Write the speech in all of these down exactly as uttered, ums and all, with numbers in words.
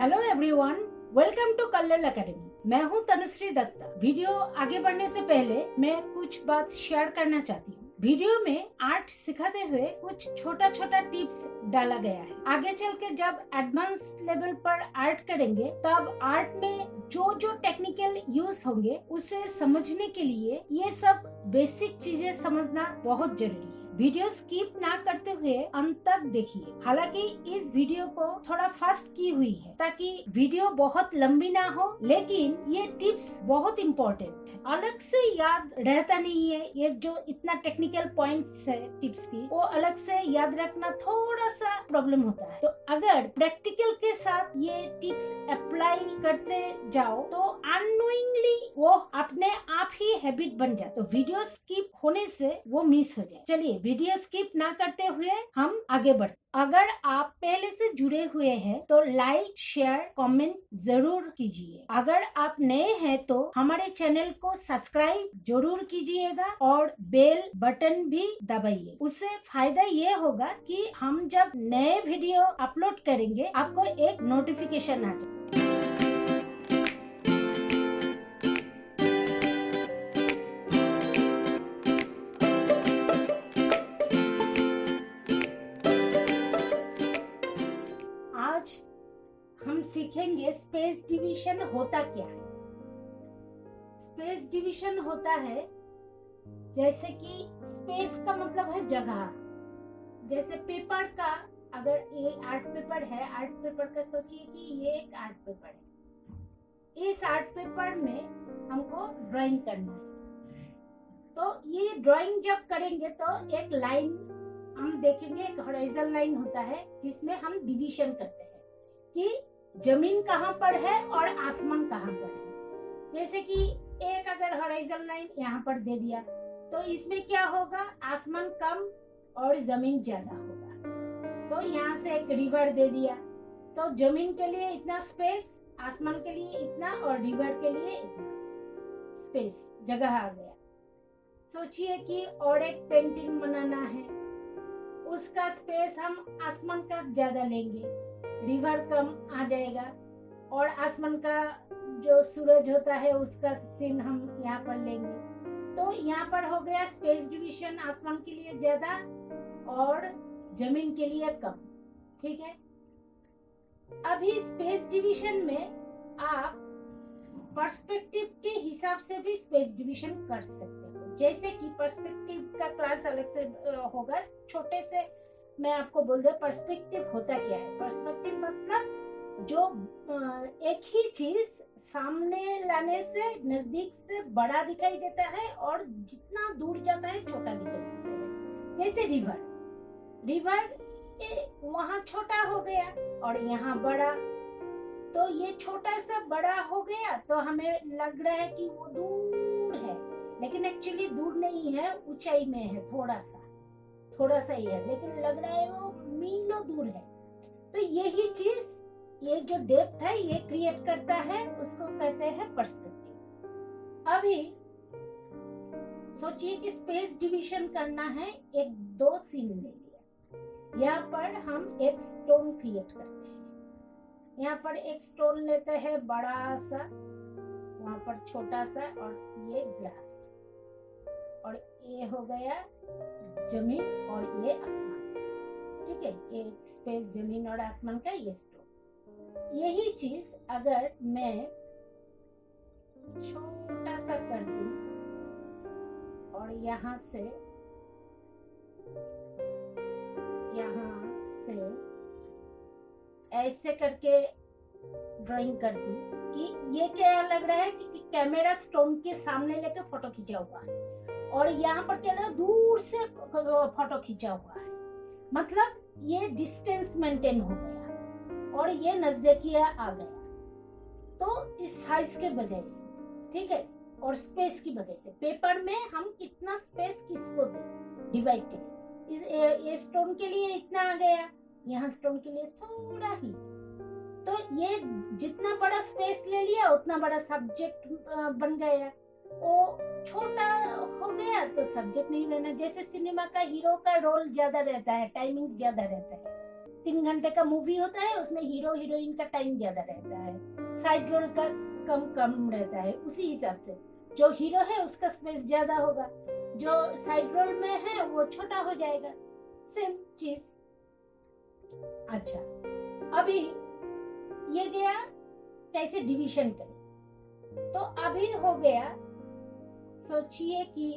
Hello everyone, welcome to colour academy. मैं हूं Tanushree Dutta. Video आगे बढ़ने से पहले मैं कुछ बात शेयर करना चाहती हूं। वीडियो में आर्ट सिखाते हुए कुछ छोटा छोटा टिप्स डाला गया है। आगे चल के जब एडवांस लेवल पर आर्ट करेंगे तब आर्ट में जो जो टेक्निकल यूज होंगे उसे समझने के लिए ये सब बेसिक चीजें समझना बहुत जरूरी है। वीडियो स्किप ना करते हुए अंत तक देखिए। हालांकि इस वीडियो को थोड़ा फास्ट की हुई है ताकि वीडियो बहुत लंबी ना हो, लेकिन ये टिप्स बहुत इम्पोर्टेंट है। अलग से याद रहता नहीं है, ये जो इतना टेक्निकल पॉइंट्स है टिप्स की वो अलग से याद रखना थोड़ा सा प्रॉब्लम होता है। तो अगर प्रैक्टिकल के साथ ये टिप्स अप्लाई करते जाओ तो अननोइंगली वो अपने आप ही हैबिट बन जाए, तो वीडियो स्किप होने से वो मिस हो जाए। चलिए वीडियो स्किप ना करते हुए हम आगे बढ़ते। अगर आप पहले से जुड़े हुए हैं तो लाइक, शेयर, कमेंट जरूर कीजिए। अगर आप नए हैं तो हमारे चैनल को सब्सक्राइब जरूर कीजिएगा और बेल बटन भी दबाइए। उससे फायदा ये होगा कि हम जब नए वीडियो अपलोड करेंगे आपको एक नोटिफिकेशन आ जाए। सीखेंगे स्पेस डिवीजन होता क्या है। स्पेस डिवीजन होता है जैसे कि स्पेस का मतलब है जगह। जैसे पेपर का, अगर ये आर्ट पेपर है, आर्ट पेपर का सोचिए कि ये एक आर्ट पेपर है। इस आर्ट पेपर में हमको ड्राइंग करना है, तो ये ड्राइंग जब करेंगे तो एक लाइन हम देखेंगे, एक हॉरिजॉन्टल लाइन होता है जिसमें हम डिवीजन करते हैं कि जमीन कहाँ पर है और आसमान कहाँ पर है। जैसे कि एक अगर हॉरिजॉन्टल लाइन यहाँ पर दे दिया तो इसमें क्या होगा, आसमान कम और जमीन ज्यादा होगा। तो यहाँ से एक रिवर दे दिया तो जमीन के लिए इतना स्पेस, आसमान के लिए इतना और रिवर के लिए इतना स्पेस, जगह आ गया। सोचिए कि और एक पेंटिंग बनाना है, उसका स्पेस हम आसमान का ज्यादा लेंगे, रिवर कम आ जाएगा, और आसमान का जो सूरज होता है उसका सीन हम यहाँ पर लेंगे। तो यहाँ पर हो गया स्पेस डिवीजन, आसमान के लिए ज्यादा और जमीन के लिए कम। ठीक है, अभी स्पेस डिवीजन में आप पर्सपेक्टिव के हिसाब से भी स्पेस डिवीजन कर सकते हो। जैसे कि पर्सपेक्टिव का क्लास अलग से होगा। छोटे से मैं आपको बोल दूं पर्सपेक्टिव होता क्या है। पर्सपेक्टिव मतलब जो एक ही चीज सामने लाने से नजदीक से बड़ा दिखाई देता है और जितना दूर जाता है छोटा दिखाई देता है। जैसे रिवर, रिवर वहाँ छोटा हो गया और यहाँ बड़ा, तो ये छोटा सा बड़ा हो गया तो हमें लग रहा है कि वो दूर है, लेकिन एक्चुअली दूर नहीं है, ऊंचाई में है, थोड़ा सा थोड़ा सा ही है, लेकिन लग रहा है वो मीलों दूर है। तो यही चीज, ये जो डेप्थ है, ये क्रिएट करता है, उसको कहते हैं पर्सपेक्टिव। अभी सोचिए कि स्पेस डिवीजन करना है, एक दो सीन ले लिया। यहाँ पर हम एक स्टोन क्रिएट करते हैं। यहाँ पर एक स्टोन लेते हैं बड़ा सा, वहां पर छोटा सा, और ये ग्लास, और ये हो गया जमीन और ये आसमान। ठीक है, ये स्पेस जमीन और आसमान का ये स्टोन। यही चीज अगर मैं छोटा सा कर दूं और यहाँ से यहाँ से ऐसे करके ड्राइंग कर दूं कि ये क्या लग रहा है कि कैमरा स्टोन के सामने लेकर फोटो खींचा हुआ है, और यहाँ पर क्या है, दूर से फोटो खींचा हुआ है, मतलब ये डिस्टेंस मेंटेन हो गया और ये नजदीकिया आ गया। तो इस साइज के बजाय, ठीक है, और स्पेस की बजाय से पेपर में हम कितना स्पेस किसको दें, डिवाइड करें। इस ए, ए स्टोन के लिए इतना आ गया, यहाँ स्टोन के लिए थोड़ा ही, तो ये जितना बड़ा स्पेस ले लिया उतना बड़ा सब्जेक्ट बन गया। वो छोटा हो गया तो सब्जेक्ट नहीं लेना। जैसे सिनेमा का हीरो का रोल ज्यादा रहता है, टाइमिंग ज्यादा रहता है, तीन घंटे का मूवी होता है, उसमें हीरो हीरोइन का टाइम ज्यादा रहता है, साइड रोल का कम कम रहता है। उसी हिसाब से जो हीरो है उसका स्पेस ज्यादा होगा, जो साइड रोल में है वो छोटा हो जाएगा, सेम चीज। अच्छा, अभी ये गया कैसे डिवीजन करें, तो अभी हो गया, सोचिए कि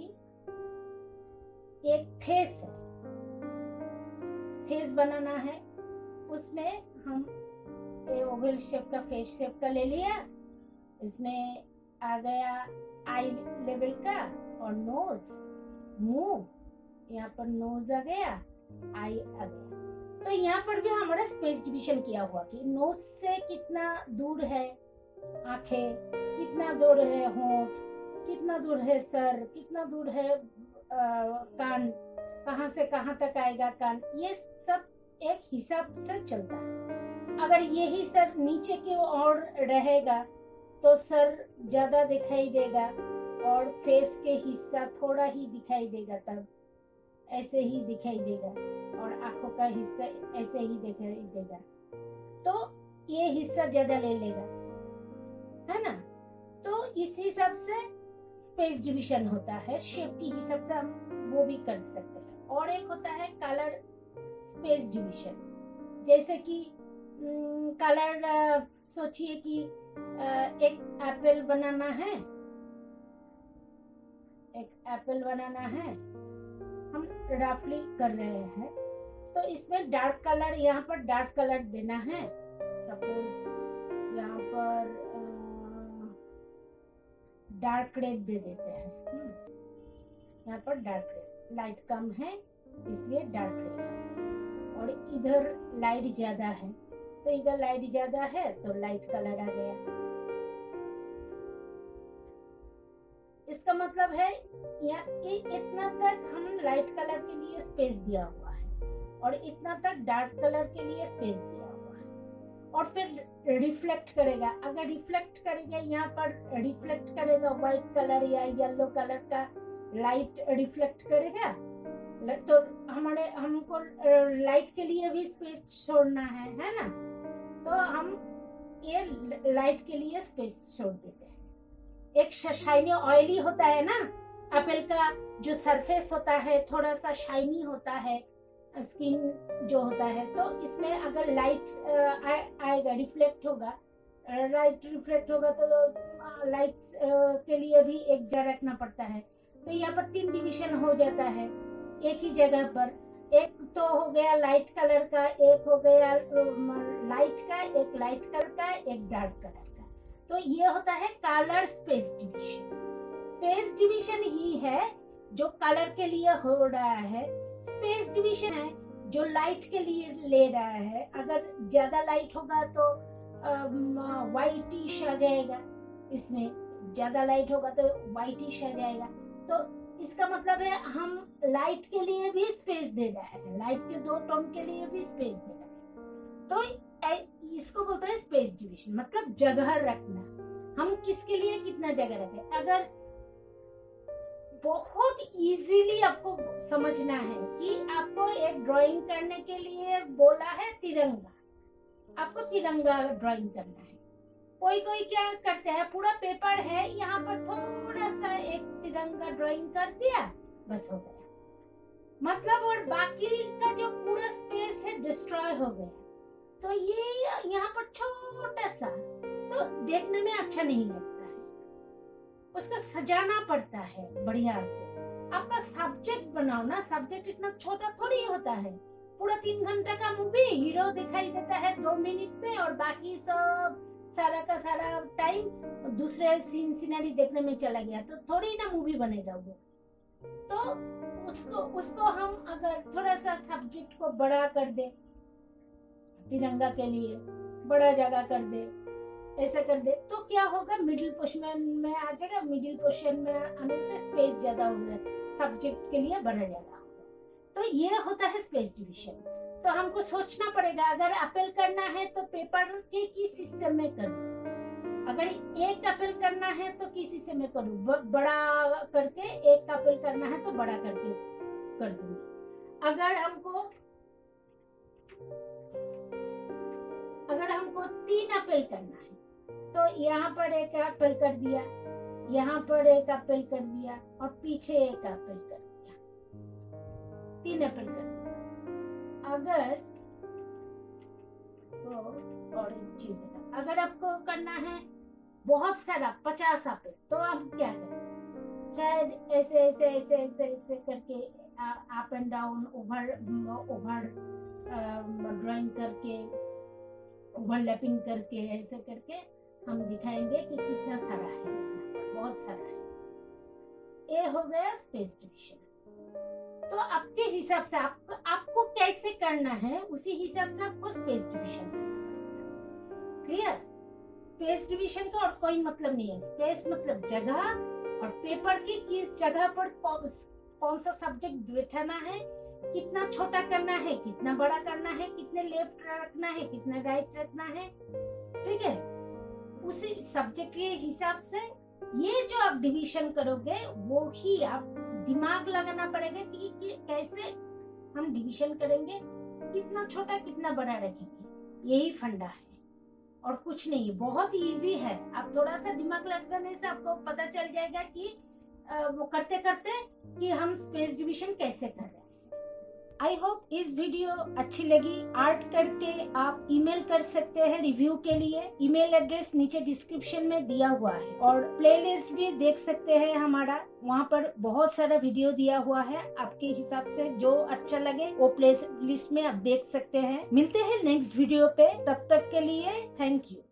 एक फेस है, फेस बनाना है, उसमें हम ओवल शेप का फेस शेप का ले लिया, इसमें आ गया आई लेवल का और नोज, मुंह, यहाँ पर नोज आ गया, आई आ गया। तो यहाँ पर भी हमारा स्पेस डिवीजन किया हुआ कि नोज से कितना दूर है आंखें, कितना दूर है होंठ, कितना दूर है सर, कितना दूर है आ, कान, कहां से कहां तक आएगा कान, ये सब एक हिसाब से चलता है। अगर यही सर नीचे की ओर रहेगा तो सर ज्यादा दिखाई देगा और फेस के हिस्सा थोड़ा ही दिखाई देगा, तब ऐसे ही दिखाई देगा, और आंखों का हिस्सा ऐसे ही दिखाई देगा, तो ये हिस्सा ज्यादा ले लेगा, है ना। तो इस हिसाब से स्पेस डिवीजन होता है, शेप के हिसाब से हम वो भी कर सकते हैं। और एक होता है कलर स्पेस डिवीजन, जैसे कि कलर, सोचिए कि एक एप्पल बनाना है, एक एप्पल बनाना है, हम रफली कर रहे हैं, तो इसमें डार्क कलर, यहाँ पर डार्क कलर देना है, सपोज यहाँ पर डार्क रेड दे देते हैं, यहाँ पर डार्क रेड, लाइट कम है इसलिए डार्क रेड, और इधर लाइट ज्यादा है तो इधर लाइट ज्यादा है तो लाइट कलर आ गया। इसका मतलब है यहाँ इतना तक हम लाइट कलर के लिए स्पेस दिया हुआ है और इतना तक डार्क कलर के लिए स्पेस दिया हुआ है। और फिर रिफ्लेक्ट करेगा, अगर रिफ्लेक्ट करेगा, यहाँ पर रिफ्लेक्ट करेगा, व्हाइट कलर या येलो कलर का लाइट रिफ्लेक्ट करेगा, तो हमारे हमको लाइट के लिए भी स्पेस छोड़ना है, है ना, तो हम ये लाइट के लिए स्पेस छोड़ देते हैं। एक शाइनी ऑयली होता है ना एप्पल का जो सरफेस होता है, थोड़ा सा शाइनी होता है स्किन जो होता है, तो इसमें अगर लाइट आएगा, रिफ्लेक्ट होगा, लाइट रिफ्लेक्ट होगा तो लाइट के लिए भी एक जगह रखना पड़ता है, तो यहाँ पर तीन डिवीजन हो जाता है एक ही जगह पर। एक तो हो गया लाइट कलर का, एक हो गया लाइट का, एक लाइट कलर का, एक डार्क कलर का, तो ये होता है colour space division. Space division ही है जो कलर के लिए हो रहा है, स्पेस डिवीजन है जो लाइट के लिए ले रहा है, अगर ज्यादा लाइट होगा तो व्हाइटिश आ जाएगा, इसमें ज्यादा लाइट होगा तो व्हाइटिश आ जाएगा, तो इसका मतलब है हम लाइट के लिए भी स्पेस दे रहे हैं, लाइट के दो टोन के लिए भी स्पेस दे रहे हैं, तो इसको बोलते हैं स्पेस डिवीजन, मतलब जगह रखना, हम किसके लिए कितना जगह रखें। अगर बहुत इजीली आपको समझना है कि आपको एक ड्राइंग करने के लिए बोला है तिरंगा, आपको तिरंगा ड्राइंग करना है, कोई कोई क्या करते हैं पूरा पेपर है, यहाँ पर थोड़ा सा एक तिरंगा ड्राइंग कर दिया, बस हो गया, मतलब और बाकी का जो पूरा स्पेस है डिस्ट्रॉय हो गया, तो ये यहाँ पर छोटा सा तो देखने में अच्छा नहीं है, उसका सजाना पड़ता है बढ़िया से। आपका सब्जेक्ट बनाओ ना, सब्जेक्ट इतना छोटा थोड़ी होता है, पूरा तीन घंटा का मूवी, हीरो दिखाई देता है दो मिनट में और बाकी सब सारा का सारा टाइम दूसरे सीन सीनरी देखने में चला गया, तो थोड़ी ना मूवी बनेगा वो, तो उसको उसको हम अगर थोड़ा सा सब्जेक्ट को बड़ा कर दे, तिरंगा के लिए बड़ा जगह कर दे, ऐसा कर दे, तो क्या होगा मिडिल पोजीशन में आ जाएगा, मिडिल पोजीशन में आने से स्पेस ज्यादा हो जाएगा, सब्जेक्ट के लिए बढ़ जाएगा, तो ये होता है स्पेस डिवीजन। तो हमको सोचना पड़ेगा अगर अपील करना है तो पेपर के किस हिस्से में करूं, अगर एक अपील करना है तो किस हिस्से में करूं, बड़ा करके एक अपील करना है तो बड़ा करके कर दूंगी। अगर हमको अगर हमको तीन अपील करना है तो यहाँ पर एक अपील कर दिया, यहाँ पर एक अपील कर दिया और पीछे एक अपील कर दिया, तीन अपील कर दिया। अगर तो और चीजें अगर आपको करना है बहुत सारा पचास अपील तो आप क्या करें, शायद ऐसे ऐसे ऐसे ऐसे ऐसे करके up and down over over drawing करके ओवरलैपिंग करके ऐसे करके हम दिखाएंगे कि कितना सारा है, बहुत सारा है। ये हो गया स्पेस डिवीजन। तो आपके हिसाब से आपको आपको कैसे करना है उसी हिसाब से आपको स्पेस डिवीजन करना है। क्लियर? स्पेस डिवीजन का और कोई मतलब नहीं है। स्पेस मतलब जगह और पेपर की किस जगह पर कौन सा सब्जेक्ट बैठाना है, कितना छोटा करना है, कितना बड़ा करना है, कितने लेफ्ट रखना है, कितना राइट रखना है, ठीक है। उसी सब्जेक्ट के हिसाब से ये जो आप डिवीजन करोगे वो ही आप दिमाग लगाना पड़ेगा कि, कि कैसे हम डिवीजन करेंगे, कितना छोटा कितना बड़ा रखेंगे। यही फंडा है और कुछ नहीं, बहुत इजी है। आप थोड़ा सा दिमाग लगाने से आपको पता चल जाएगा कि आ, वो करते करते कि हम स्पेस डिवीजन कैसे कर रहे हैं। आई होप इस वीडियो अच्छी लगी। आर्ट करके आप ईमेल कर सकते हैं रिव्यू के लिए। ईमेल एड्रेस नीचे डिस्क्रिप्शन में दिया हुआ है और प्लेलिस्ट भी देख सकते हैं हमारा, वहाँ पर बहुत सारा वीडियो दिया हुआ है। आपके हिसाब से जो अच्छा लगे वो प्लेलिस्ट में आप देख सकते हैं। मिलते हैं नेक्स्ट वीडियो पे, तब तक के लिए थैंक यू।